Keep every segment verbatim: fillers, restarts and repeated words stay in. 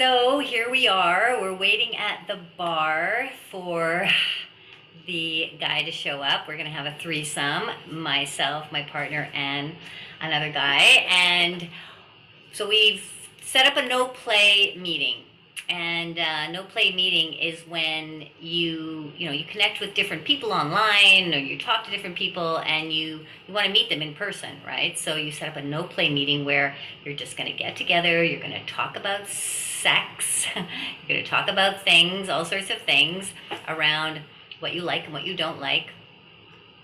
So here we are, we're waiting at the bar for the guy to show up. We're gonna have a threesome, myself, my partner, and another guy. And so we've set up a no play meeting. And uh, no play meeting is when you, you know, you connect with different people online, or you talk to different people, and you, you want to meet them in person, right? So you set up a no play meeting where you're just going to get together, you're going to talk about sex, you're going to talk about things, all sorts of things around what you like and what you don't like.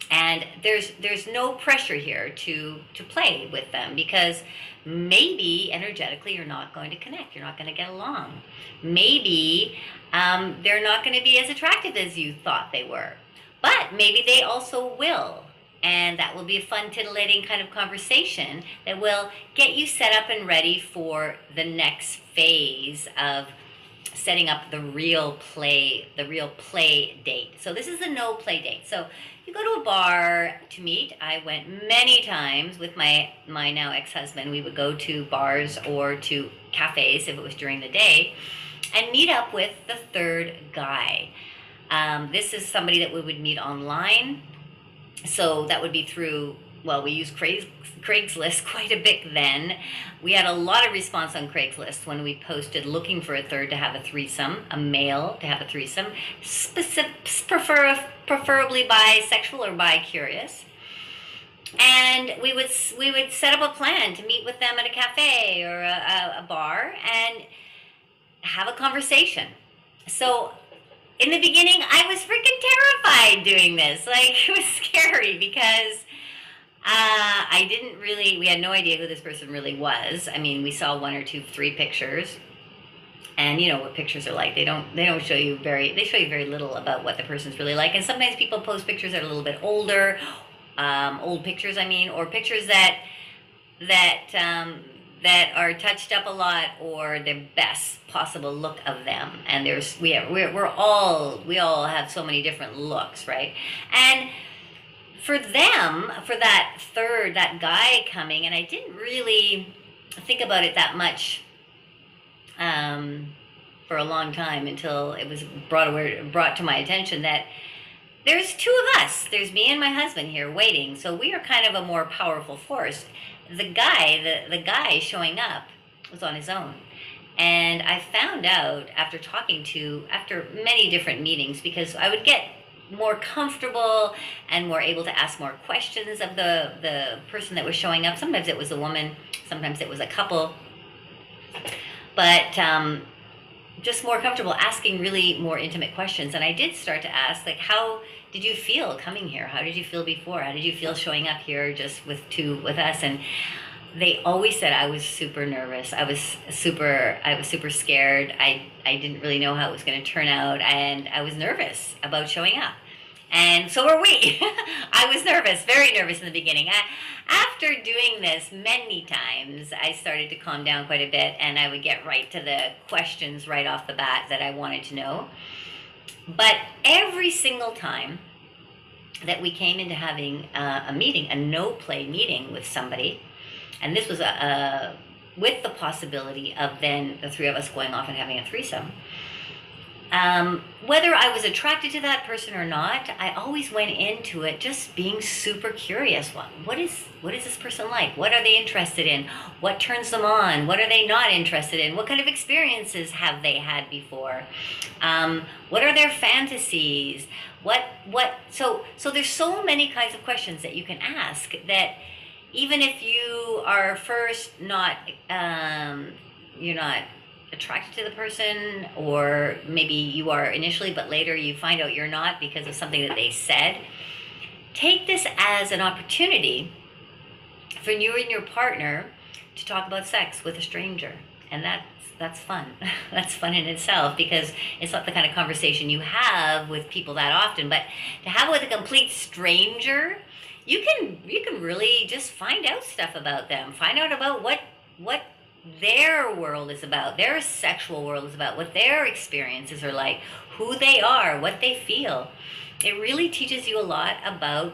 And there's there's no pressure here to to play with them, because maybe energetically you're not going to connect, you're not going to get along. Maybe um, they're not going to be as attractive as you thought they were, but maybe they also will. And that will be a fun, titillating kind of conversation that will get you set up and ready for the next phase of setting up the real play, the real play date. So this is a no play date. So you go to a bar to meet. I went many times with my, my now ex-husband. We would go to bars or to cafes if it was during the day and meet up with the third guy. Um, this is somebody that we would meet online. So that would be through, well, we used Craig's, Craigslist quite a bit then. We had a lot of response on Craigslist when we posted looking for a third to have a threesome, a male to have a threesome, specific, prefer, preferably bisexual or bi-curious. And we would, we would set up a plan to meet with them at a cafe or a, a bar and have a conversation. So in the beginning, I was freaking terrified doing this. Like, it was scary because Uh, I didn't really, we had no idea who this person really was. I mean, we saw one or two, three pictures, and you know what pictures are like. They don't, they don't show you very, they show you very little about what the person's really like. And sometimes people post pictures that are a little bit older, um, old pictures, I mean, or pictures that, that, um, that are touched up a lot, or the best possible look of them. And there's, we have, we're, we're all, we all have so many different looks, right? And for them, for that third, that guy coming, and I didn't really think about it that much um, for a long time until it was brought aware, brought to my attention that there's two of us. There's me and my husband here waiting, so we are kind of a more powerful force. The guy, the, the guy showing up was on his own. And I found out after talking to, after many different meetings, because I would get more comfortable and more able to ask more questions of the the person that was showing up. Sometimes it was a woman, sometimes it was a couple, but um, just more comfortable asking really more intimate questions. And I did start to ask, like, how did you feel coming here? How did you feel before? How did you feel showing up here just with two with us? And they always said I was super nervous. I was super, I was super scared. I, I didn't really know how it was going to turn out, and I was nervous about showing up. And so were we. I was nervous, very nervous in the beginning. I, after doing this many times, I started to calm down quite a bit, and I would get right to the questions right off the bat that I wanted to know. But every single time that we came into having a, a meeting, a no-play meeting with somebody, and this was a, a, with the possibility of then the three of us going off and having a threesome. Um, whether I was attracted to that person or not, I always went into it just being super curious. What, what is what is this person like? What are they interested in? What turns them on? What are they not interested in? What kind of experiences have they had before? Um, what are their fantasies? What what? So so there's so many kinds of questions that you can ask that. Even if you are first not, um, you're not attracted to the person, or maybe you are initially, but later you find out you're not because of something that they said, take this as an opportunity for you and your partner to talk about sex with a stranger. And that's, that's fun. That's fun in itself, because it's not the kind of conversation you have with people that often, but to have it with a complete stranger, You can you can really just find out stuff about them. Find out about what what their world is about, their sexual world is about, what their experiences are like, who they are, what they feel. It really teaches you a lot about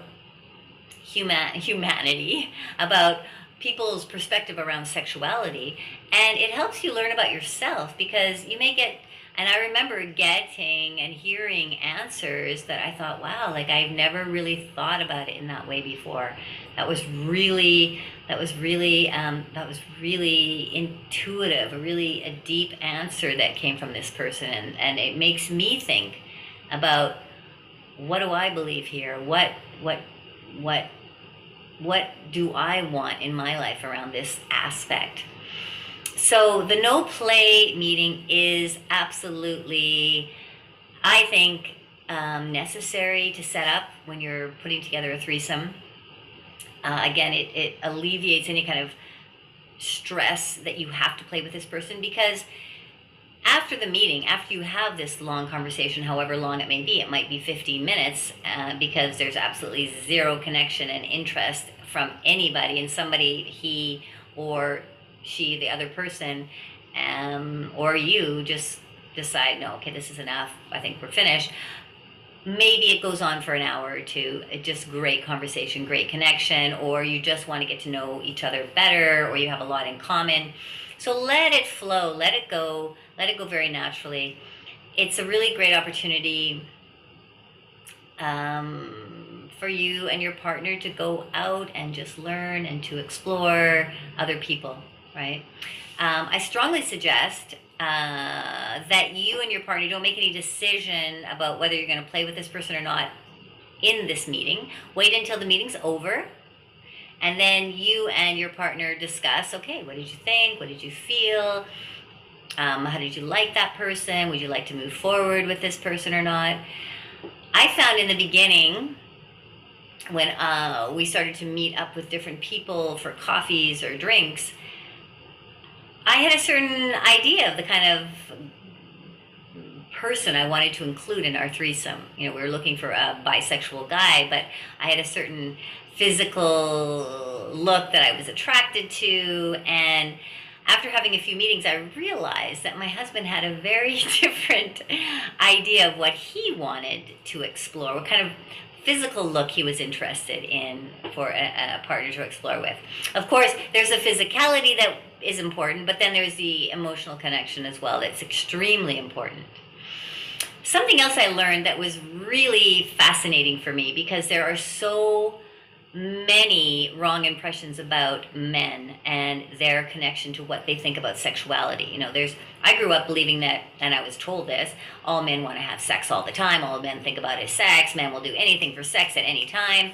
human humanity, about people's perspective around sexuality, and it helps you learn about yourself, because you may get, and I remember getting and hearing answers that I thought, wow, like I've never really thought about it in that way before. That was really, that was really, um, that was really intuitive, a really a deep answer that came from this person. And, and it makes me think about, what do I believe here? What, what, what, what do I want in my life around this aspect? So the no play meeting is absolutely, I think, um, necessary to set up when you're putting together a threesome. Uh, again, it, it alleviates any kind of stress that you have to play with this person, because after the meeting, after you have this long conversation, however long it may be, it might be fifteen minutes, uh, because there's absolutely zero connection and interest from anybody, and somebody, he or she, the other person, um, or you just decide, no, okay, this is enough, I think we're finished. Maybe it goes on for an hour or two, just great conversation, great connection, or you just want to get to know each other better, or you have a lot in common. So let it flow, let it go, let it go very naturally. It's a really great opportunity um, for you and your partner to go out and just learn and to explore other people. Right? Um, I strongly suggest uh, that you and your partner don't make any decision about whether you're going to play with this person or not in this meeting. Wait until the meeting's over, and then you and your partner discuss, okay, what did you think? What did you feel? Um, how did you like that person? Would you like to move forward with this person or not? I found in the beginning, when uh, we started to meet up with different people for coffees or drinks, I had a certain idea of the kind of person I wanted to include in our threesome. You know, we were looking for a bisexual guy, but I had a certain physical look that I was attracted to. And after having a few meetings, I realized that my husband had a very different idea of what he wanted to explore, what kind of physical look he was interested in for a, a partner to explore with. Of course, there's a physicality that is important, but then there's the emotional connection as well. That's extremely important. Something else I learned that was really fascinating for me, because there are so many wrong impressions about men and their connection to what they think about sexuality. You know, there's, I grew up believing that, and I was told this, all men want to have sex all the time, all men think about is sex, men will do anything for sex at any time.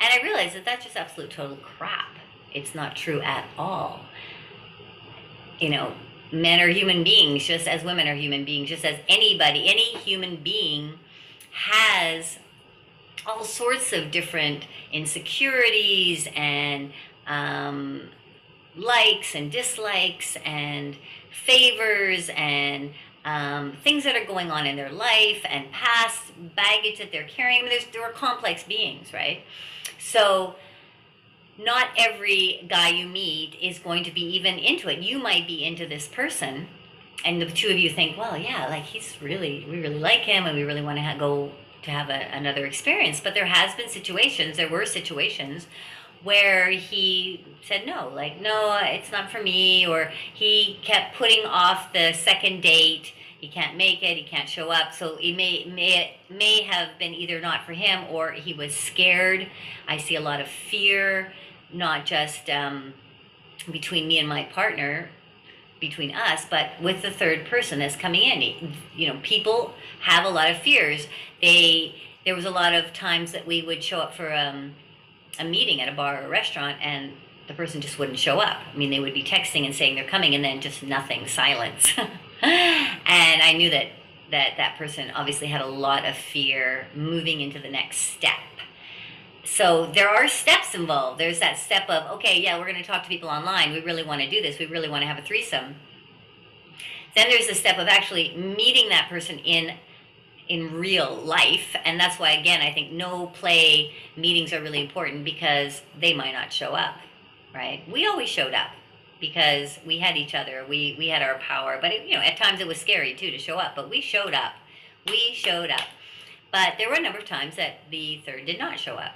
And I realized that that's just absolute total crap. It's not true at all. You know, men are human beings just as women are human beings, just as anybody, any human being has all sorts of different insecurities and um, likes and dislikes and favors and um, things that are going on in their life and past baggage that they're carrying. I mean, there's, there are complex beings, right? So not every guy you meet is going to be even into it. You might be into this person, and the two of you think, well, yeah, like he's really, we really like him, and we really want to ha go to have a, another experience. But there has been situations, there were situations where he said no, like, no, it's not for me, or he kept putting off the second date. He can't make it, he can't show up. So it may, may, may have been either not for him, or he was scared. I see a lot of fear, not just um, between me and my partner, between us, but with the third person that's coming in. You know, people have a lot of fears. They, there was a lot of times that we would show up for um, a meeting at a bar or a restaurant, and the person just wouldn't show up. I mean, they would be texting and saying they're coming, and then just nothing, silence. And I knew that, that that person obviously had a lot of fear moving into the next step. So there are steps involved. There's that step of, okay, yeah, we're going to talk to people online. We really want to do this. We really want to have a threesome. Then there's the step of actually meeting that person in, in real life. And that's why, again, I think no play meetings are really important, because they might not show up, right? We always showed up, because we had each other, we, we had our power. But it, you know, at times it was scary too to show up, but we showed up, we showed up. But there were a number of times that the third did not show up.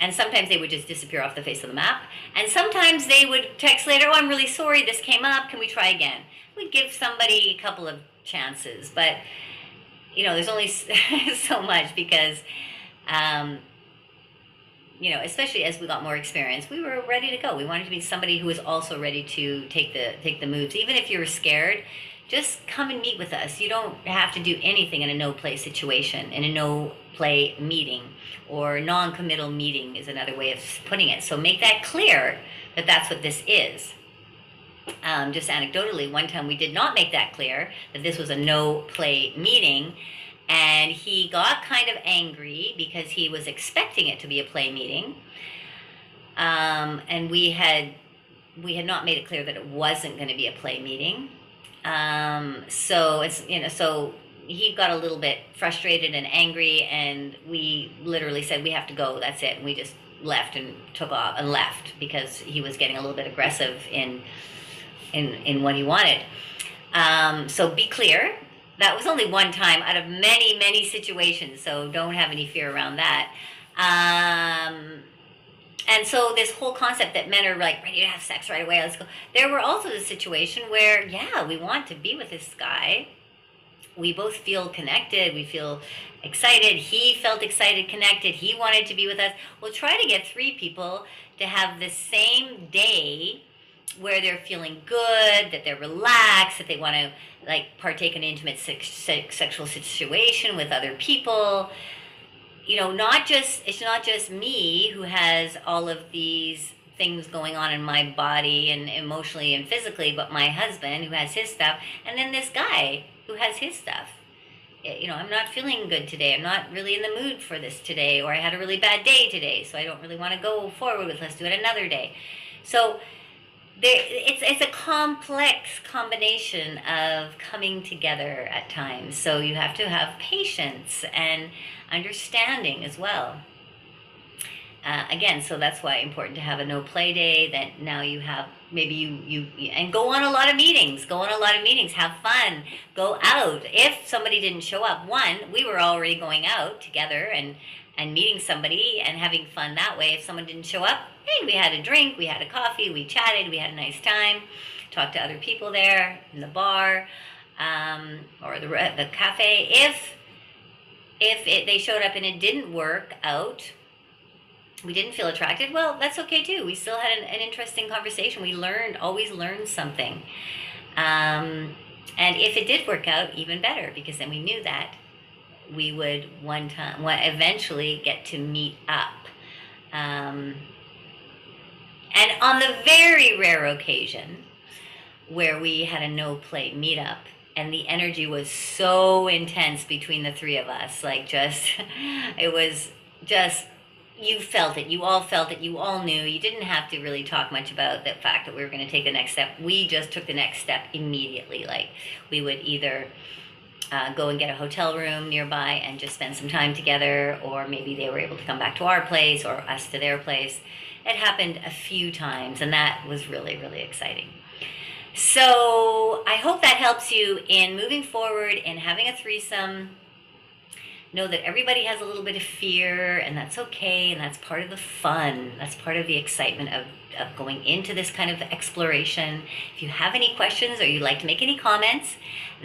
And sometimes they would just disappear off the face of the map. And sometimes they would text later, oh, I'm really sorry, this came up, can we try again? We'd give somebody a couple of chances, but you know, there's only so much, because um, you know, especially as we got more experience, we were ready to go. We wanted to be somebody who was also ready to take the take the moves. Even if you were scared, just come and meet with us. You don't have to do anything in a no-play situation, in a no-play meeting, or non-committal meeting is another way of putting it. So make that clear that that's what this is. Um, just anecdotally, one time we did not make that clear, that this was a no-play meeting, and he got kind of angry because he was expecting it to be a play meeting, um, and we had, we had not made it clear that it wasn't going to be a play meeting. Um, so it's, you know, so he got a little bit frustrated and angry, and we literally said, we have to go, that's it. And we just left and took off and left, because he was getting a little bit aggressive in, in, in what he wanted. Um, so be clear. That was only one time out of many, many situations. So don't have any fear around that. Um, And so this whole concept that men are like ready to have sex right away, let's go. There were also the situation where, yeah, we want to be with this guy. We both feel connected. We feel excited. He felt excited, connected. He wanted to be with us. We'll try to get three people to have the same day where they're feeling good, that they're relaxed, that they want to like partake in an intimate sex, sex, sexual situation with other people. You know, not just, it's not just me who has all of these things going on in my body and emotionally and physically, but my husband who has his stuff, and then this guy who has his stuff. You know, I'm not feeling good today. I'm not really in the mood for this today, or I had a really bad day today, so I don't really want to go forward with, let's do it another day. So there, it's, it's a complex combination of coming together at times. So you have to have patience and understanding as well. Uh, again, so that's why important to have a no play day, that now you have, maybe you, you, and go on a lot of meetings, go on a lot of meetings, have fun, go out. If somebody didn't show up, one, we were already going out together and, and meeting somebody and having fun that way. If someone didn't show up, hey, we had a drink, we had a coffee, we chatted, we had a nice time, talked to other people there in the bar, um, or the, the cafe. If If it, they showed up and it didn't work out, we didn't feel attracted, well, that's okay too. We still had an, an interesting conversation. We learned, always learned something. Um, and if it did work out, even better, because then we knew that we would one time, one, eventually get to meet up. Um, and on the very rare occasion where we had a no-play meetup, and the energy was so intense between the three of us, like just, it was just, you felt it, you all felt it, you all knew, you didn't have to really talk much about the fact that we were going to take the next step. We just took the next step immediately. Like we would either uh, go and get a hotel room nearby and just spend some time together, or maybe they were able to come back to our place or us to their place. It happened a few times, and that was really, really exciting. So I hope that helps you in moving forward in having a threesome. Know that everybody has a little bit of fear, and that's okay, and that's part of the fun. That's part of the excitement of, of going into this kind of exploration. If you have any questions or you'd like to make any comments,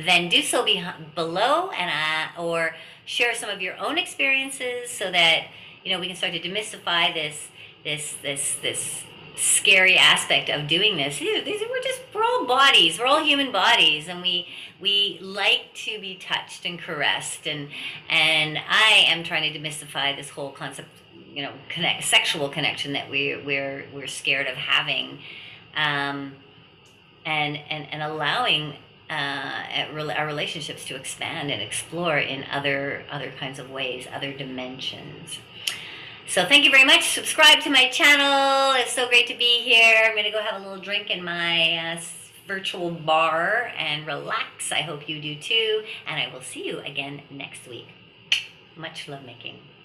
then do so be, below, and uh, or share some of your own experiences so that, you know, we can start to demystify this, this, this, this, scary aspect of doing this. We're just, we're all bodies, we're all human bodies, and we we like to be touched and caressed, and and I am trying to demystify this whole concept, you know, connect, sexual connection that we we're we're scared of having, um, and and and allowing uh, our relationships to expand and explore in other other kinds of ways, other dimensions. So thank you very much. Subscribe to my channel. It's so great to be here. I'm going to go have a little drink in my uh, virtual bar and relax. I hope you do too. And I will see you again next week. Much lovemaking.